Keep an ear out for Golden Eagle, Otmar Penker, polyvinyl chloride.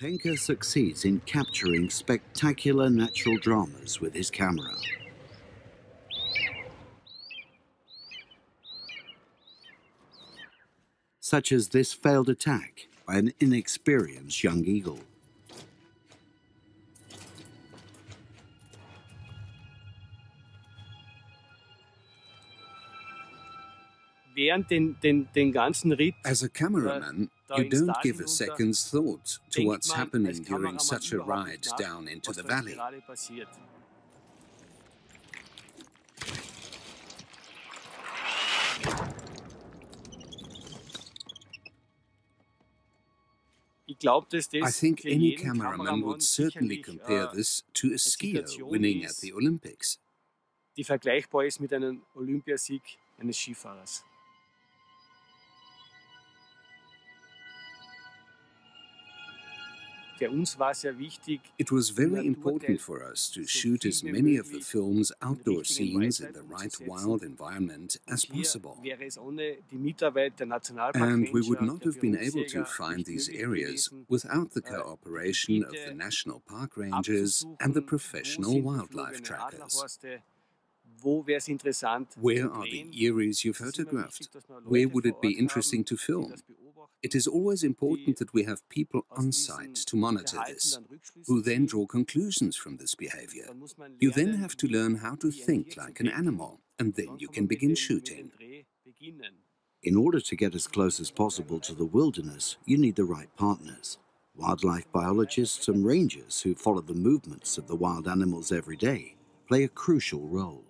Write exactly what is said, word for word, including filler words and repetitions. Penker succeeds in capturing spectacular natural dramas with his camera. Such as this failed attack by an inexperienced young eagle. As a cameraman, you don't give a second's thought to what's happening during such a ride down into the valley. I think any cameraman would certainly compare this to a skier winning at the Olympics. Die vergleichbar ist mit einem Olympiasieg eines Skifahrers. It was very important for us to shoot as many of the film's outdoor scenes in the right wild environment as possible. And we would not have been able to find these areas without the cooperation of the national park rangers and the professional wildlife trackers. Where are the earies you photographed? Where would it be interesting to film? It is always important that we have people on site to monitor this, who then draw conclusions from this behavior. You then have to learn how to think like an animal, and then you can begin shooting. In order to get as close as possible to the wilderness, you need the right partners. Wildlife biologists and rangers who follow the movements of the wild animals every day play a crucial role.